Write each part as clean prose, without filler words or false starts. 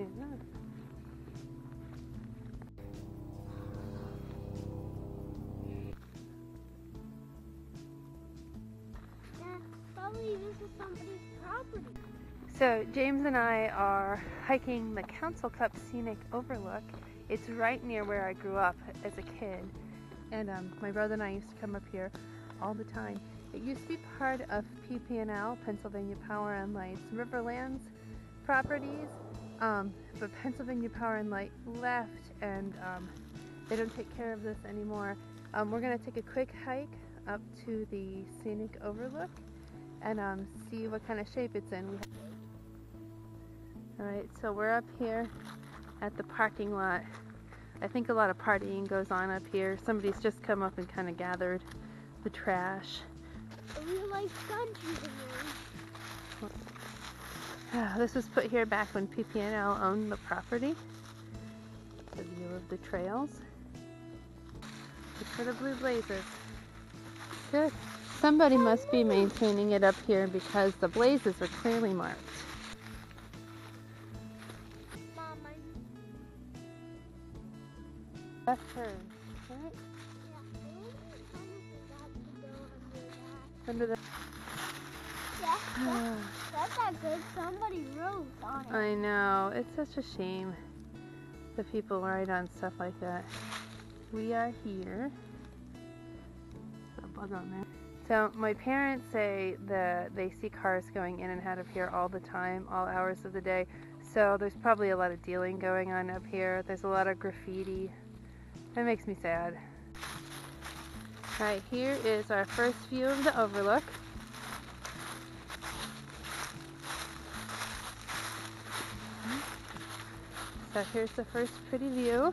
Yeah. Probably this is somebody's property. So James and I are hiking the Council Cup Scenic Overlook. It's right near where I grew up as a kid, and my brother and I used to come up here all the time. It used to be part of PP&L, Pennsylvania Power and Light's Riverlands properties, but Pennsylvania Power and Light left, and they don't take care of this anymore. We're going to take a quick hike up to the scenic overlook and see what kind of shape it's in. Alright, so we're up here at the parking lot. I think a lot of partying goes on up here. Somebody's just come up and kind of gathered the trash. This was put here back when PP&L owned the property. The view of the trails. Look for the blue blazes. Good. Somebody must be maintaining it up here because the blazes are clearly marked. That's her, right? Under the... Yeah, that's not good. Somebody wrote on it. I know. It's such a shame that people write on stuff like that. We are here. There's a bug on there. So my parents say that they see cars going in and out of here all the time, all hours of the day. So there's probably a lot of dealing going on up here. There's a lot of graffiti. That makes me sad. Alright, here is our first view of the overlook. So here's the first pretty view.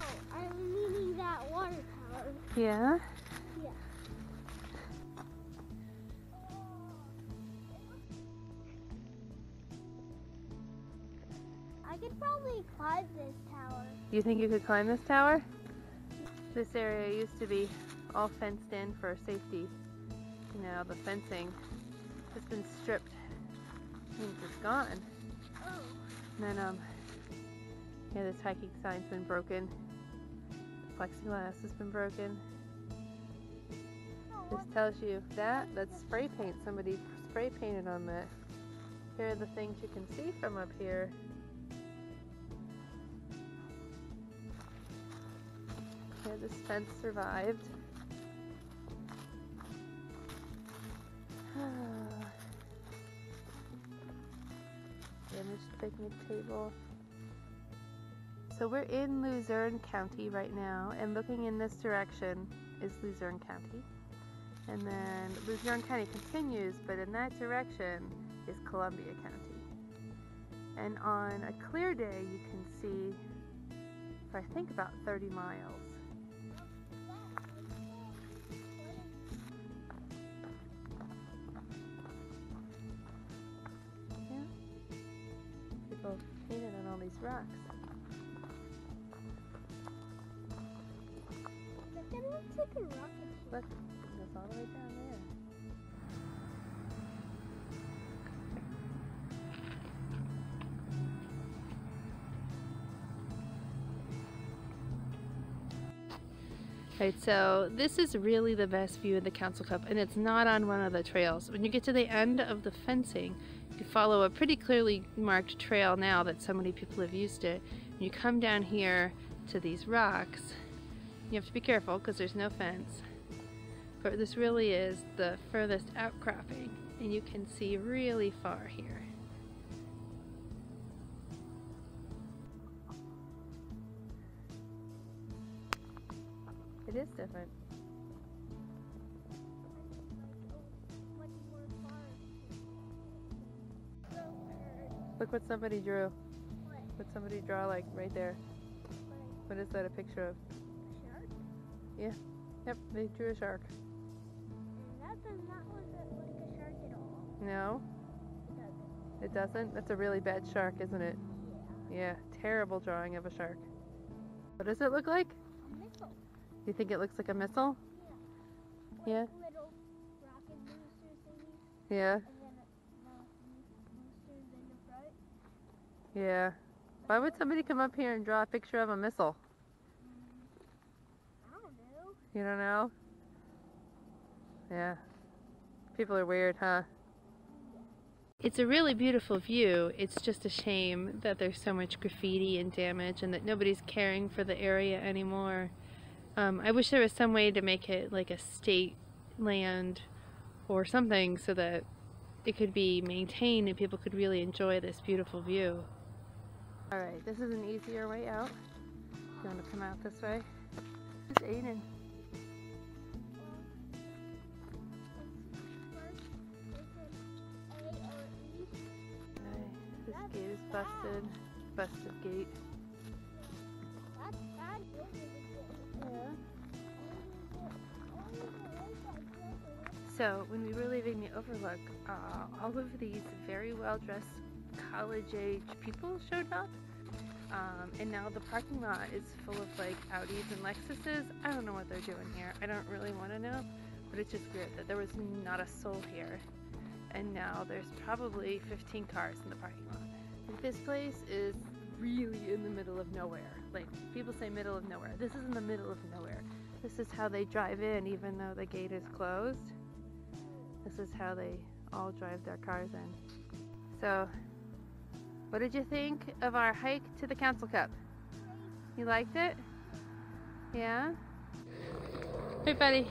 Oh, I'm needing that water tower. Yeah? Yeah. I could probably climb this tower. You think you could climb this tower? This area used to be all fenced in for safety. Now the fencing has been stripped. It means it's gone. Oh. And then, yeah, this hiking sign's been broken. The plexiglass has been broken. This tells you that's spray paint. Somebody spray painted on that. Here are the things you can see from up here. Yeah, this fence survived. Damaged picnic table. So we're in Luzerne County right now, and looking in this direction is Luzerne County. And then Luzerne County continues, but in that direction is Columbia County. And on a clear day, you can see, for I think about 30 miles. Painted on all these rocks. Look, it looks like a rocket ship. Look, it goes all the way down there. Alright, so this is really the best view of the Council Cup, and it's not on one of the trails. When you get to the end of the fencing, you follow a pretty clearly marked trail now that so many people have used it. And you come down here to these rocks. You have to be careful because there's no fence. But this really is the furthest outcropping, and you can see really far here. It is different. Look what somebody drew. What somebody draw like right there. What is that a picture of? A shark? Yeah. Yep, they drew a shark. And that does not look like a shark at all. No? It doesn't. It doesn't? That's a really bad shark, isn't it? Yeah. Yeah, terrible drawing of a shark. What does it look like? A missile. You think it looks like a missile? Yeah. Or yeah? Little rocket boosters thingy. Yeah. And then, Yeah. Why would somebody come up here and draw a picture of a missile? I don't know. You don't know? Yeah. People are weird, huh? It's a really beautiful view. It's just a shame that there's so much graffiti and damage and that nobody's caring for the area anymore. I wish there was some way to make it like a state land or something so that it could be maintained and people could really enjoy this beautiful view. Alright, this is an easier way out. You want to come out this way? It's Aiden. This gate is busted. Busted gate. So when we were leaving the overlook, all of these very well-dressed college-age people showed up. And now the parking lot is full of like Audis and Lexuses. I don't know what they're doing here. I don't really want to know, but it's just weird that there was not a soul here. And now there's probably 15 cars in the parking lot. This place is really in the middle of nowhere. Like, people say middle of nowhere. This is in the middle of nowhere. This is how they drive in even though the gate is closed. This is how they all drive their cars in. So, what did you think of our hike to the Council Cup? You liked it? Yeah? Hey, buddy.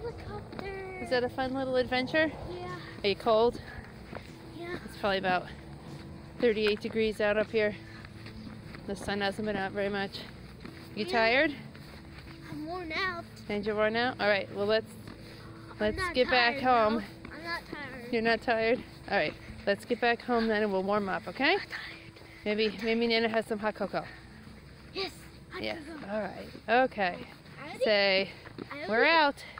Helicopter. Is that a fun little adventure? Yeah. Are you cold? Yeah. It's probably about 38 degrees out up here. The sun hasn't been out very much. You tired? I'm worn out. And you're worn out? All right, well let's get back home. No, I'm not tired. You're not tired? All right, let's get back home then and we'll warm up, okay? I'm not tired. Maybe Nana has some hot cocoa. Yes, hot cocoa. All right, okay. Say, we're out.